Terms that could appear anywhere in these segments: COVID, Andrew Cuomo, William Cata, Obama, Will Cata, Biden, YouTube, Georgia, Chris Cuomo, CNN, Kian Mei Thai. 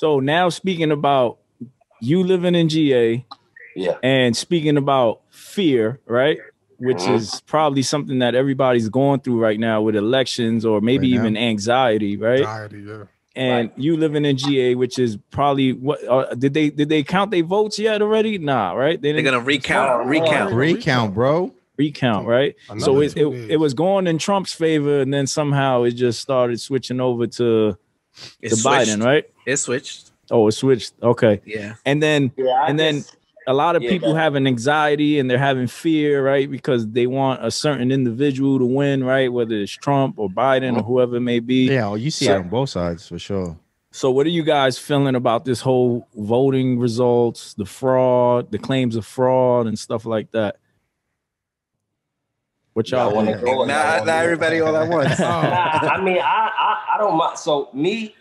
So now speaking about you living in GA, yeah, and speaking about fear, right? Which is probably something that everybody's going through right now with elections or maybe even anxiety, right? Anxiety, yeah. And you living in GA, which is probably what did they count their votes yet already? Nah, right? They're gonna recount, right? Another so it was going in Trump's favor, and then somehow it just started switching over to Biden, right? It switched. Oh, it switched. Okay. Yeah. And then a lot of people have an anxiety and they're having fear, right? Because they want a certain individual to win, right? Whether it's Trump or Biden or whoever it may be. Yeah, you see it on both sides for sure. So what are you guys feeling about this whole voting results, the fraud, the claims of fraud and stuff like that? What y'all want to go? Not everybody all at once. I mean, I don't mind. So me,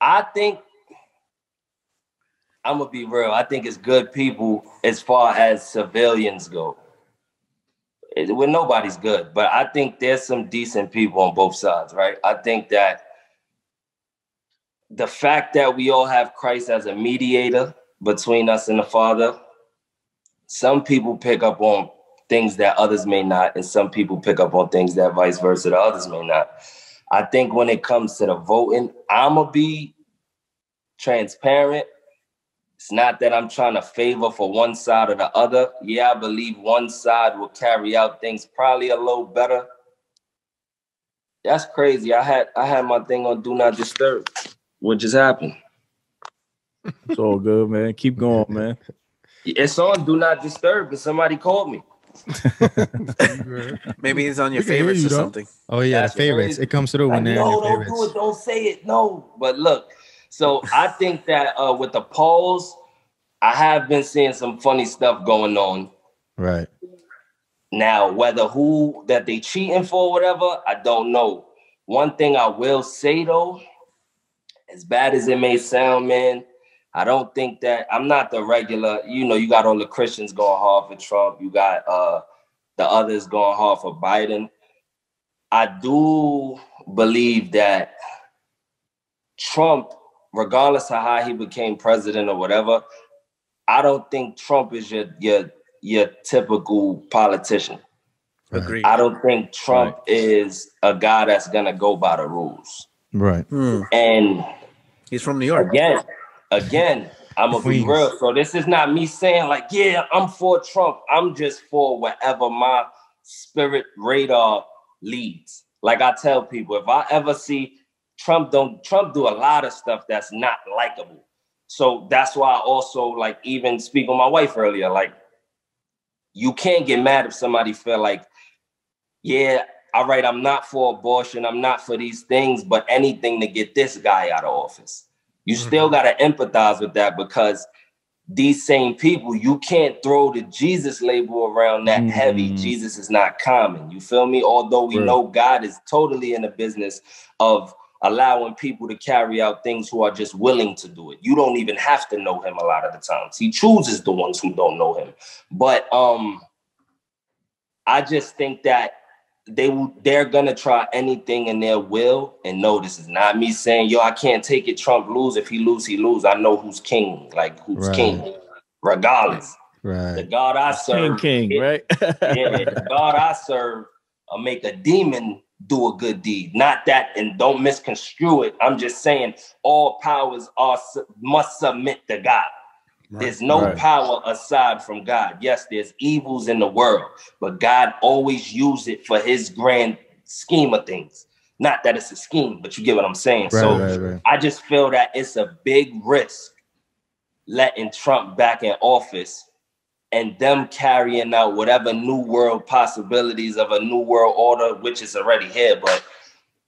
I think, I'm gonna be real. I think it's good people as far as civilians go. Well, nobody's good, but I think there's some decent people on both sides, right? I think that the fact that we all have Christ as a mediator between us and the Father, some people pick up on things that others may not, and some people pick up on things that vice versa, the others may not. I think when it comes to the voting, I'm gonna be transparent. It's not that I'm trying to favor for one side or the other. Yeah, I believe one side will carry out things probably a little better. That's crazy. I had my thing on Do Not Disturb. What just happened? It's all good, man. Keep going, man. It's on Do Not Disturb because somebody called me. Maybe it's on your favorites or something. Oh, yeah, that's the favorites. It comes through when they're on your favorites. No, don't do it. Don't say it. No. But look. So I think that with the polls, I have been seeing some funny stuff going on. Right. Now, whether who that they cheating for or whatever, I don't know. One thing I will say, though, as bad as it may sound, man, I don't think that I'm not the regular. You know, you got all the Christians going hard for Trump. You got the others going hard for Biden. I do believe that Trump, regardless of how he became president or whatever, I don't think Trump is your typical politician. Agreed. I don't think Trump is a guy that's gonna go by the rules. Right. And he's from New York. Again, I'm gonna be real. So this is not me saying like, yeah, I'm for Trump. I'm just for whatever my spirit radar leads. Like I tell people, if I ever see Trump do a lot of stuff that's not likable. So that's why I also like even speak with my wife earlier. Like, you can't get mad if somebody feel like, yeah, all right, I'm not for abortion, I'm not for these things, but anything to get this guy out of office. You still got to empathize with that because these same people, you can't throw the Jesus label around that heavy. Jesus is not common. You feel me? Although we know God is totally in the business of allowing people to carry out things who are just willing to do it. You don't even have to know him a lot of the times. He chooses the ones who don't know him. But I just think that they're going to try anything in their will. And no, this is not me saying, yo, I can't take it. Trump lose. If he lose, he lose. I know who's king. Like, who's king? Regardless. Right. The God I serve. King, right? The God I serve will make a demon do a good deed. Not that, and don't misconstrue it. I'm just saying all powers must submit to God. Right, there's no power aside from God. Yes, there's evils in the world, but God always uses it for his grand scheme of things. Not that it's a scheme, but you get what I'm saying. Right. I just feel that it's a big risk letting Trump back in office and them carrying out whatever new world possibilities of a new world order, which is already here. But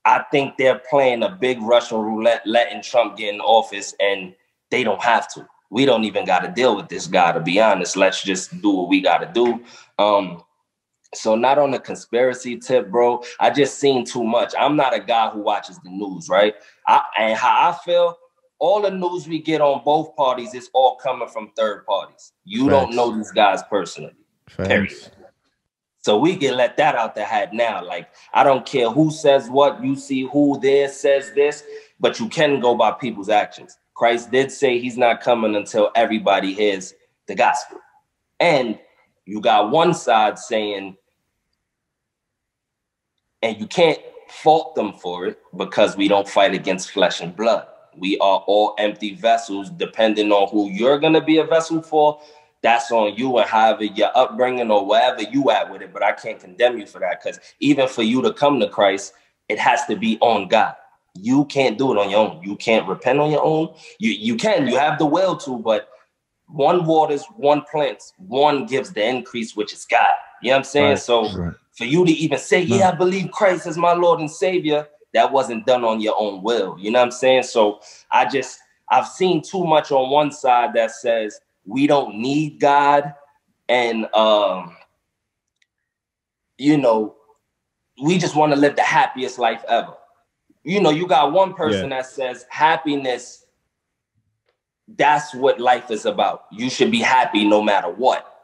I think they're playing a big Russian roulette, letting Trump get in office, and they don't have to. We don't even got to deal with this guy, to be honest. Let's just do what we got to do. So not on the conspiracy tip, bro. I just seen too much. I'm not a guy who watches the news, right? And how I feel, all the news we get on both parties is all coming from third parties. You don't know these guys personally, period. So we can let that out the hat now. Like, I don't care who says what, you see who there says this, but you can go by people's actions. Christ did say he's not coming until everybody hears the gospel. And you got one side saying, and you can't fault them for it, because we don't fight against flesh and blood. We are all empty vessels. Depending on who you're going to be a vessel for, that's on you, and however your upbringing or wherever you at with it. But I can't condemn you for that, because even for you to come to Christ, it has to be on God. You can't do it on your own. You can't repent on your own. You have the will to, but one waters, one plants, one gives the increase, which is God. You know what I'm saying? Right. So right. For you to even say, yeah, I believe Christ is my Lord and Savior, that wasn't done on your own will. You know what I'm saying? So I've seen too much on one side that says we don't need God, and we just want to live the happiest life ever. You know, you got one person that says happiness, that's what life is about. You should be happy no matter what.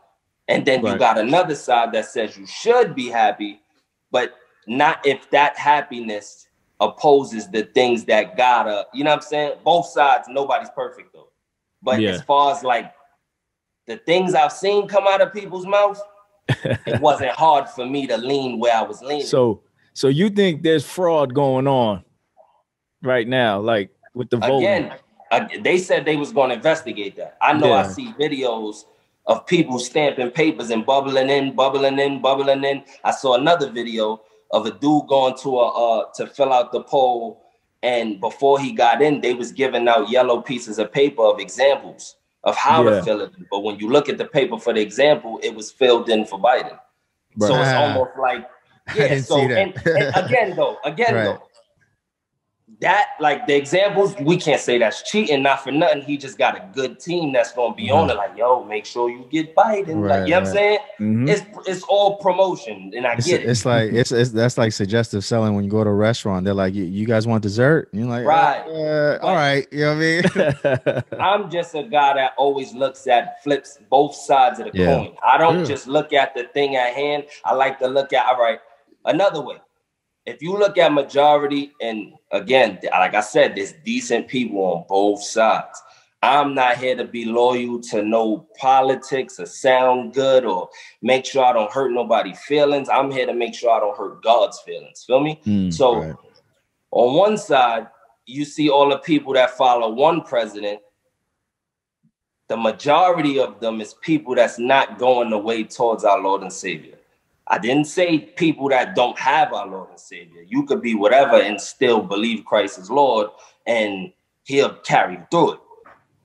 And then you got another side that says you should be happy, but not if that happiness opposes the things that God, you know what I'm saying? Both sides, nobody's perfect though. But as far as like the things I've seen come out of people's mouth, it wasn't hard for me to lean where I was leaning. So you think there's fraud going on right now, like with the voting? Again, they said they was going to investigate that. I know I see videos of people stamping papers and bubbling in. I saw another video of a dude going to to fill out the poll, and before he got in, they was giving out yellow pieces of paper of examples of how to fill it. But when you look at the paper for the example, it was filled in for Biden. Right. So it's almost like, see that. and again though, that like the examples, we can't say that's cheating, not for nothing. He just got a good team that's gonna be on it, like, yo, make sure you get Biden. Like, you know what I'm saying? Mm-hmm. It's all promotion, and I get it. It's like it's that's like suggestive selling when you go to a restaurant. They're like, you guys want dessert? And you're like, all right, you know what I mean? I'm just a guy that always looks at flips both sides of the coin. I don't just look at the thing at hand. I like to look at, all right, another way. If you look at majority, and again, like I said, there's decent people on both sides. I'm not here to be loyal to no politics or sound good or make sure I don't hurt nobody's feelings. I'm here to make sure I don't hurt God's feelings. Feel me? So on one side, you see all the people that follow one president. The majority of them is people that's not going the way towards our Lord and Savior. I didn't say people that don't have our Lord and Savior. You could be whatever and still believe Christ is Lord, and he'll carry through it.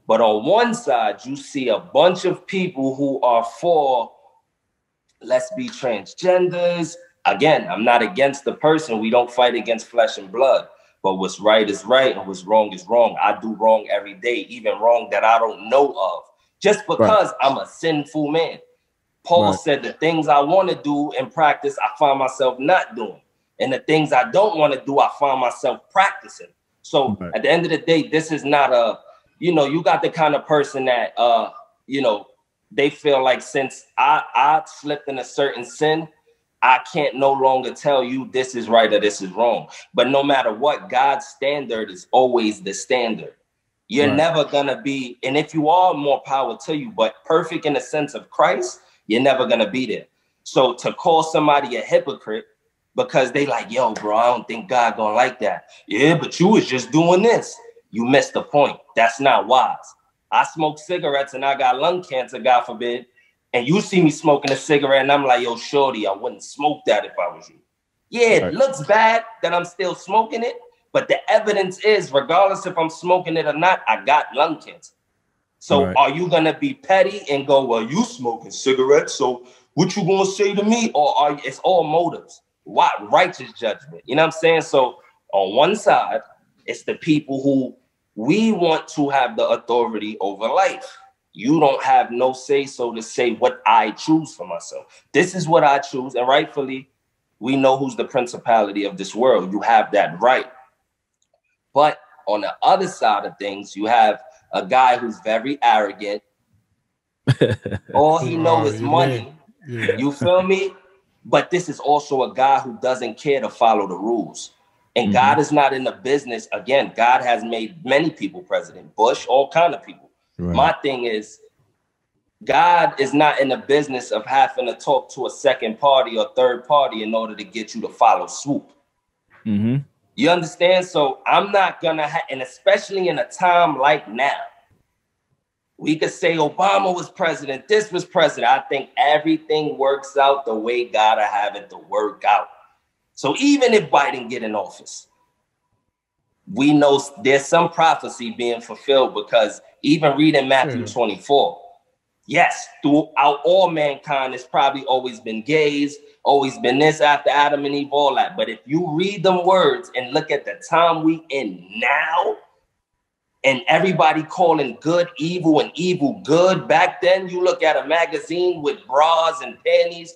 But on one side, you see a bunch of people who are for, let's be transgenders. Again, I'm not against the person. We don't fight against flesh and blood. But what's right is right, and what's wrong is wrong. I do wrong every day, even wrong that I don't know of, just because I'm a sinful man. Paul said the things I want to do in practice, I find myself not doing. And the things I don't want to do, I find myself practicing. So at the end of the day, this is not a, you got the kind of person that, they feel like since I slipped in a certain sin, I can't no longer tell you this is right or this is wrong. But no matter what, God's standard is always the standard. You're never going to be, and if you are, more power to you, but perfect in the sense of Christ, you're never going to be there. So to call somebody a hypocrite because they like, yo, bro, I don't think God going to like that. Yeah, but you was just doing this. You missed the point. That's not wise. I smoke cigarettes and I got lung cancer, God forbid. And you see me smoking a cigarette and I'm like, yo, shorty, I wouldn't smoke that if I was you. Yeah, it looks bad that I'm still smoking it. But the evidence is, regardless if I'm smoking it or not, I got lung cancer. So are you going to be petty and go, well, you smoking cigarettes, so what you going to say to me? Or it's all motives. Why? Righteous judgment. You know what I'm saying? So on one side, it's the people who we want to have the authority over life. You don't have no say so to say what I choose for myself. This is what I choose. And rightfully, we know who's the principality of this world. You have that right. But on the other side of things, you have a guy who's very arrogant. All he knows is money. Yeah. You feel me? But this is also a guy who doesn't care to follow the rules. And mm-hmm. God is not in the business. Again, God has made many people president, Bush, all kind of people. Right. My thing is, God is not in the business of having to talk to a second party or third party in order to get you to follow swoop. Mm-hmm. You understand? So I'm not going to and especially in a time like now, we could say Obama was president, this was president. I think everything works out the way God will have it to work out. So even if Biden get in office, we know there's some prophecy being fulfilled, because even reading Matthew 24, yes, throughout all mankind, it's probably always been gays, always been this after Adam and Eve, all that. But if you read them words and look at the time we in now, and everybody calling good evil and evil good, back then you look at a magazine with bras and panties,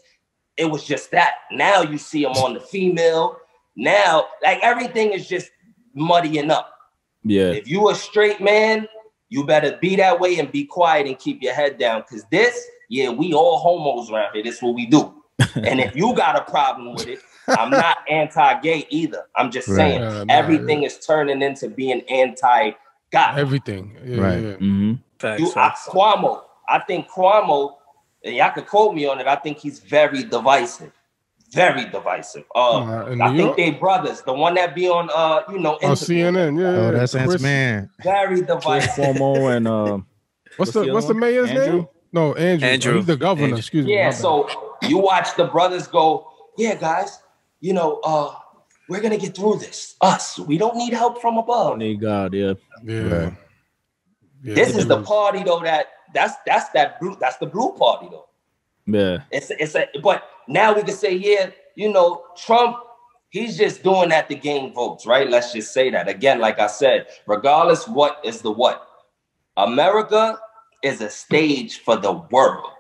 it was just that. Now you see them on the female. Now, like, everything is just muddying up. Yeah. If you a straight man, you better be that way and be quiet and keep your head down. Because this, yeah, we all homos around here. This is what we do. And if you got a problem with it, I'm not anti-gay either. I'm just saying everything is turning into being anti-God. Everything. Yeah, right. Yeah. Mm-hmm. Cuomo. I think Cuomo, and y'all could quote me on it, I think he's very divisive. Very divisive. I think they brothers. The one that be on, CNN. Yeah, oh, that's Chris, man. Very divisive. Cuomo and what's the mayor's name? No, Andrew. Andrew. He's the governor. Andrew. Excuse me. Yeah. So you watch the brothers go, yeah, guys. You know, we're gonna get through this. Us. We don't need help from above. We need God. Yeah. Yeah. Yeah. This is the party though. That's the blue party though. Yeah. But now we can say, yeah, you know, Trump, he's just doing that to gain votes, right? Let's just say that. Again, like I said, regardless what is the what, America is a stage for the world.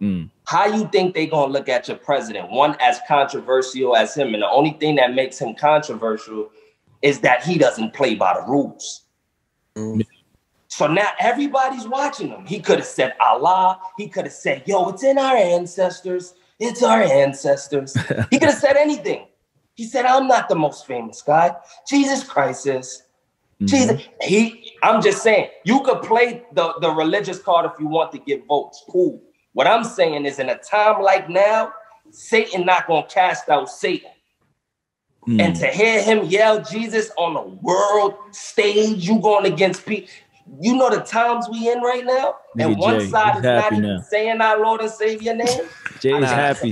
Mm. How you think they gonna look at your president? One as controversial as him, and the only thing that makes him controversial is that he doesn't play by the rules. Mm. So now everybody's watching him. He could have said Allah. He could have said, yo, it's in our ancestors. It's our ancestors. He could have said anything. He said, I'm not the most famous guy. Jesus Christ is. Mm-hmm. Jesus. I'm just saying, you could play the religious card if you want to get votes. Cool. What I'm saying is, in a time like now, Satan not going to cast out Satan. Mm. And to hear him yell Jesus on the world stage, you going against people. You know the times we in right now, and one side is not even saying our Lord and Savior name. Jay's happy.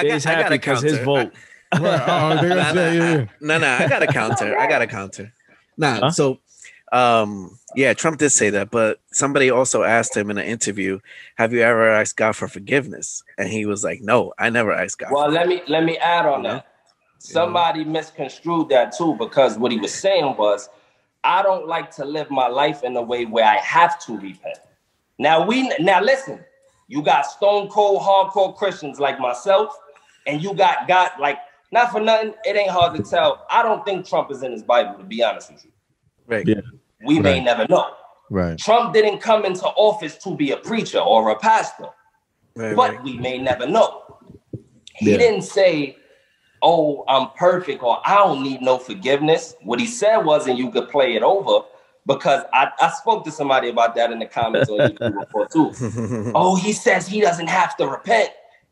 Jay's happy because his vote. I got a counter. Nah, so, yeah, Trump did say that, but somebody also asked him in an interview, "Have you ever asked God for forgiveness?" And he was like, "No, I never asked God." Well, let me add on that. Somebody misconstrued that too, because what he was saying was, I don't like to live my life in a way where I have to repent. Now listen, you got stone cold, hardcore Christians like myself, and you got God, like, not for nothing, it ain't hard to tell. I don't think Trump is in his Bible, to be honest with you. Right. Yeah. We may never know. Right. Trump didn't come into office to be a preacher or a pastor, but we may never know. He didn't say, oh, I'm perfect, or I don't need no forgiveness. What he said was, and you could play it over, because I spoke to somebody about that in the comments on YouTube before too. Oh, he says he doesn't have to repent.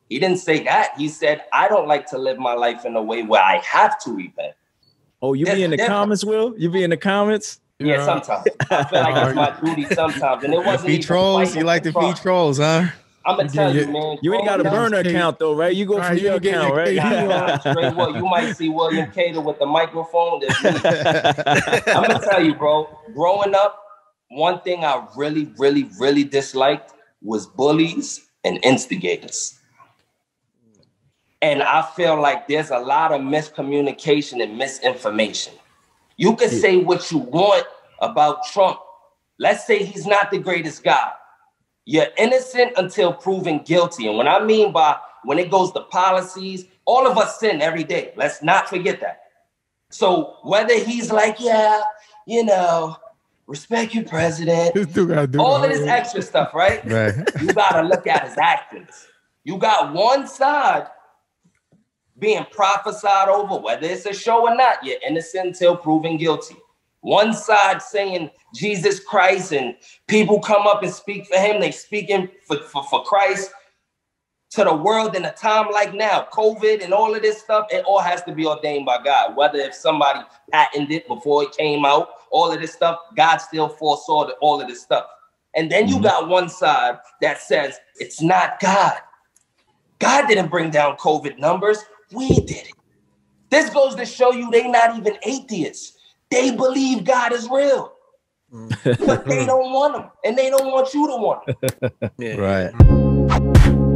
He didn't say that. He said, I don't like to live my life in a way where I have to repent. Oh, you be in the comments, Will? You be in the comments? Yeah, sometimes. I feel like it's my duty sometimes. And it wasn't feed trolls. You like to feed trolls, huh? I'm gonna tell you, man. You ain't got a burner account though, right? You go for your account, right? You might see William Cata with the microphone. I'm gonna tell you, bro. Growing up, one thing I really, really, really disliked was bullies and instigators. And I feel like there's a lot of miscommunication and misinformation. You can say what you want about Trump. Let's say he's not the greatest guy. You're innocent until proven guilty. And what I mean by when it goes to policies, all of us sin every day. Let's not forget that. So whether he's like, yeah, you know, respect your president, all of this extra stuff, right? Right. You got to look at his actions. You got one side being prophesied over, whether it's a show or not, you're innocent until proven guilty. One side saying Jesus Christ and people come up and speak for him. They speaking for Christ to the world in a time like now, COVID and all of this stuff. It all has to be ordained by God. Whether if somebody patented it before it came out, all of this stuff, God still foresaw all of this stuff. And then you got one side that says it's not God. God didn't bring down COVID numbers. We did it. This goes to show you they're not even atheists. They believe God is real, but they don't want him, and they don't want you to want him. Yeah. Right.